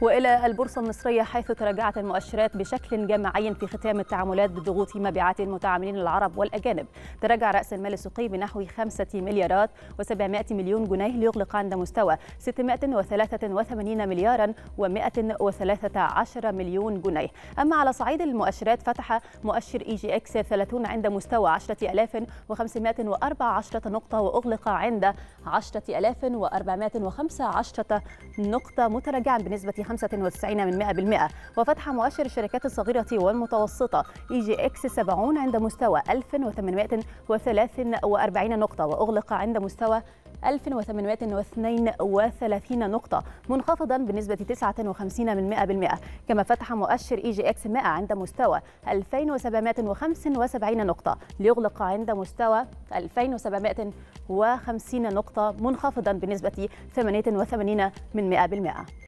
وإلى البورصة المصرية حيث تراجعت المؤشرات بشكل جماعي في ختام التعاملات بضغوط مبيعات المتعاملين العرب والأجانب. تراجع رأس المال السوقي بنحو 5 مليارات و700 مليون جنيه ليغلق عند مستوى 683 مليارا و113 مليون جنيه. أما على صعيد المؤشرات، فتح مؤشر EGX 30 عند مستوى 10514 نقطة وأغلق عند 10415 نقطة، متراجعا بنسبة 95%. وفتح مؤشر الشركات الصغيرة والمتوسطة EGX 70 عند مستوى 1843 نقطة وأغلق عند مستوى 1832 نقطة، منخفضا بنسبة 59%. كما فتح مؤشر EGX 100 عند مستوى 2775 نقطة ليغلق عند مستوى 2750 نقطة، منخفضا بنسبة 88%.